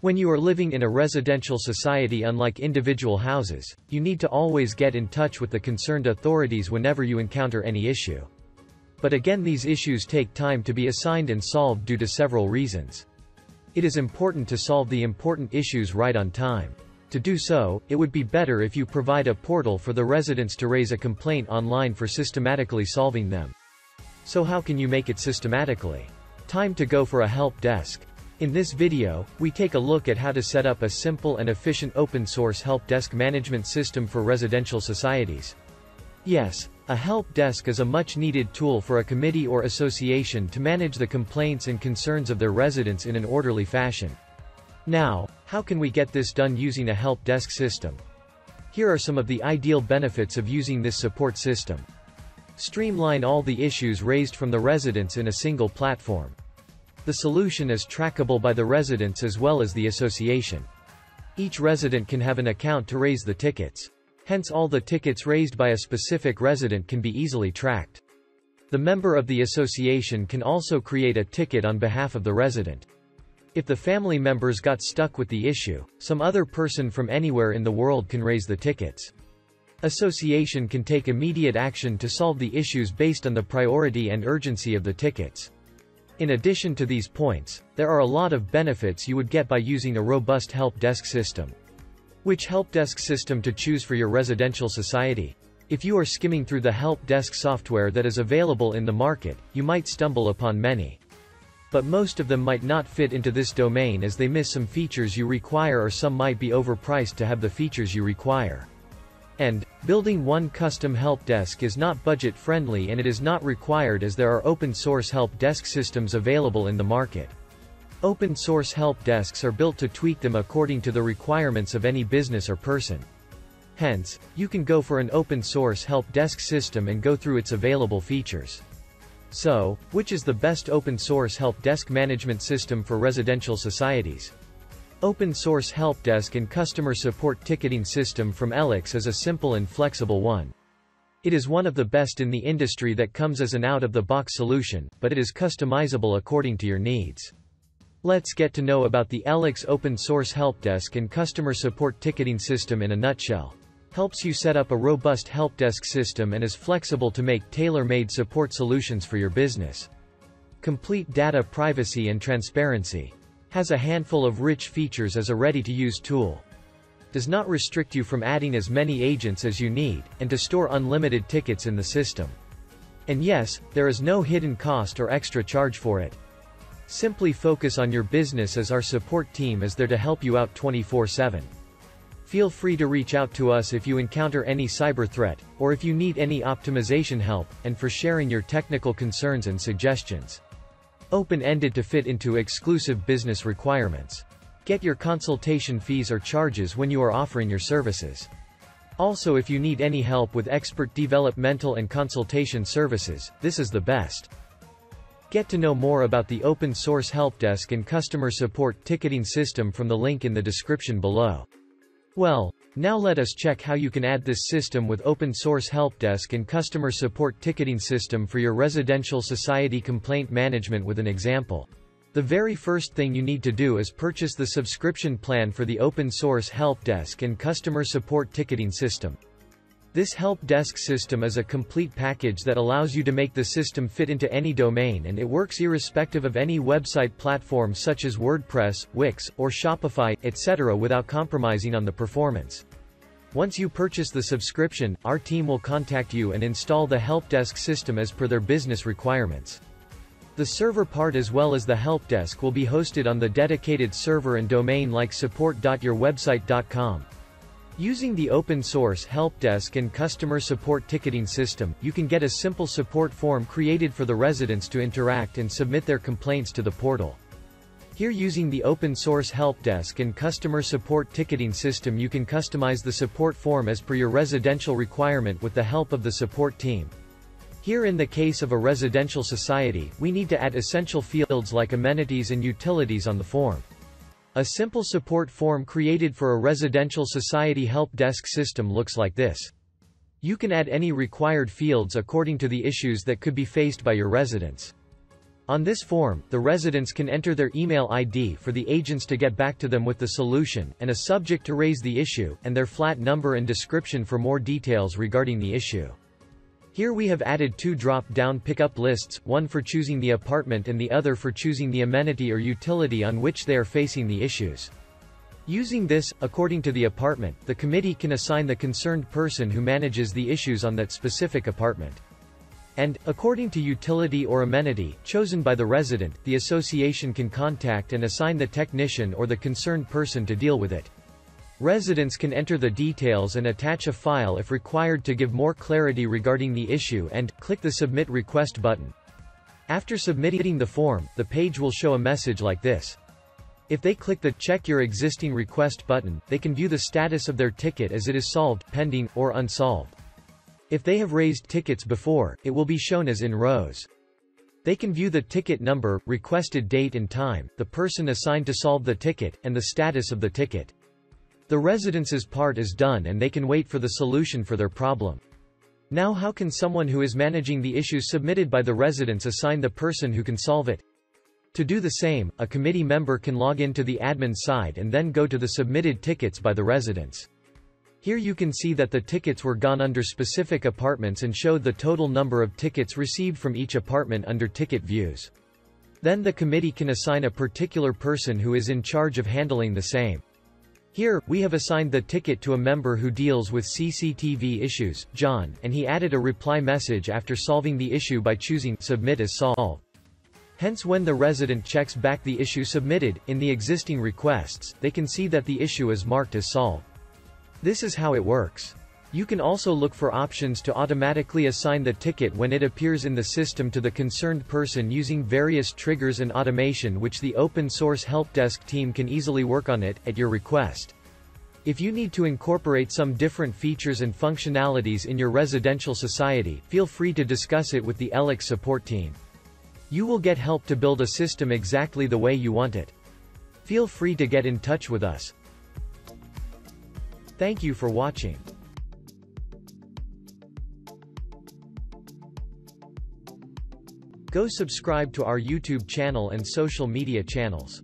When you are living in a residential society unlike individual houses, you need to always get in touch with the concerned authorities whenever you encounter any issue. But again, these issues take time to be assigned and solved due to several reasons. It is important to solve the important issues right on time. To do so, it would be better if you provide a portal for the residents to raise a complaint online for systematically solving them. So how can you make it systematically? Time to go for a help desk. In this video, we take a look at how to set up a simple and efficient open-source help desk management system for residential societies. Yes, a help desk is a much-needed tool for a committee or association to manage the complaints and concerns of their residents in an orderly fashion. Now, how can we get this done using a help desk system? Here are some of the ideal benefits of using this support system. Streamline all the issues raised from the residents in a single platform. The solution is trackable by the residents as well as the association. Each resident can have an account to raise the tickets. Hence, all the tickets raised by a specific resident can be easily tracked. The member of the association can also create a ticket on behalf of the resident. If the family members got stuck with the issue, some other person from anywhere in the world can raise the tickets. Association can take immediate action to solve the issues based on the priority and urgency of the tickets. In addition to these points, there are a lot of benefits you would get by using a robust help desk system. Which help desk system to choose for your residential society? If you are skimming through the help desk software that is available in the market, you might stumble upon many. But most of them might not fit into this domain as they miss some features you require, or some might be overpriced to have the features you require. And building one custom help desk is not budget friendly, and it is not required as there are open source help desk systems available in the market. Open source help desks are built to tweak them according to the requirements of any business or person. Hence, you can go for an open source help desk system and go through its available features. So, which is the best open source help desk management system for residential societies? Open source help desk and customer support ticketing system from ELEX is a simple and flexible one. It is one of the best in the industry that comes as an out-of-the-box solution, but it is customizable according to your needs. Let's get to know about the ELEX open source help desk and customer support ticketing system in a nutshell. Helps you set up a robust help desk system and is flexible to make tailor-made support solutions for your business. Complete data privacy and transparency. Has a handful of rich features as a ready-to-use tool. Does not restrict you from adding as many agents as you need, and to store unlimited tickets in the system. And yes, there is no hidden cost or extra charge for it. Simply focus on your business, as our support team is there to help you out 24/7. Feel free to reach out to us if you encounter any cyber threat, or if you need any optimization help, and for sharing your technical concerns and suggestions. Open-ended to fit into exclusive business requirements. Get your consultation fees or charges when you are offering your services. Also, if you need any help with expert developmental and consultation services, this is the best. Get to know more about the open source help desk and customer support ticketing system from the link in the description below. Well, now let us check how you can add this system with open source help desk and customer support ticketing system for your residential society complaint management with an example. The very first thing you need to do is purchase the subscription plan for the open source help desk and customer support ticketing system. This help desk system is a complete package that allows you to make the system fit into any domain, and it works irrespective of any website platform such as WordPress, Wix, or Shopify, etc., without compromising on the performance. Once you purchase the subscription, our team will contact you and install the help desk system as per their business requirements. The server part as well as the help desk will be hosted on the dedicated server and domain like support.yourwebsite.com. Using the open-source help desk and customer support ticketing system, you can get a simple support form created for the residents to interact and submit their complaints to the portal. Here, using the open-source help desk and customer support ticketing system, you can customize the support form as per your residential requirement with the help of the support team. Here, in the case of a residential society, we need to add essential fields like amenities and utilities on the form. A simple support form created for a residential society help desk system looks like this. You can add any required fields according to the issues that could be faced by your residents. On this form, the residents can enter their email ID for the agents to get back to them with the solution, and a subject to raise the issue, and their flat number and description for more details regarding the issue. Here we have added two drop-down pickup lists, one for choosing the apartment and the other for choosing the amenity or utility on which they are facing the issues. Using this, according to the apartment, the committee can assign the concerned person who manages the issues on that specific apartment. And, according to utility or amenity, chosen by the resident, the association can contact and assign the technician or the concerned person to deal with it. Residents can enter the details and attach a file if required to give more clarity regarding the issue and, click the Submit Request button. After submitting the form, the page will show a message like this. If they click the Check Your Existing Request button, they can view the status of their ticket as it is solved, pending, or unsolved. If they have raised tickets before, it will be shown as in rows. They can view the ticket number, requested date and time, the person assigned to solve the ticket, and the status of the ticket. The residents' part is done and they can wait for the solution for their problem. Now how can someone who is managing the issues submitted by the residents assign the person who can solve it? To do the same, a committee member can log into the admin side and then go to the submitted tickets by the residents. Here you can see that the tickets were gone under specific apartments and showed the total number of tickets received from each apartment under ticket views. Then the committee can assign a particular person who is in charge of handling the same. Here, we have assigned the ticket to a member who deals with CCTV issues, John, and he added a reply message after solving the issue by choosing Submit as Solved. Hence when the resident checks back the issue submitted, in the existing requests, they can see that the issue is marked as solved. This is how it works. You can also look for options to automatically assign the ticket when it appears in the system to the concerned person using various triggers and automation which the open source help desk team can easily work on it, at your request. If you need to incorporate some different features and functionalities in your residential society, feel free to discuss it with the ELEX support team. You will get help to build a system exactly the way you want it. Feel free to get in touch with us. Thank you for watching. Go subscribe to our YouTube channel and social media channels.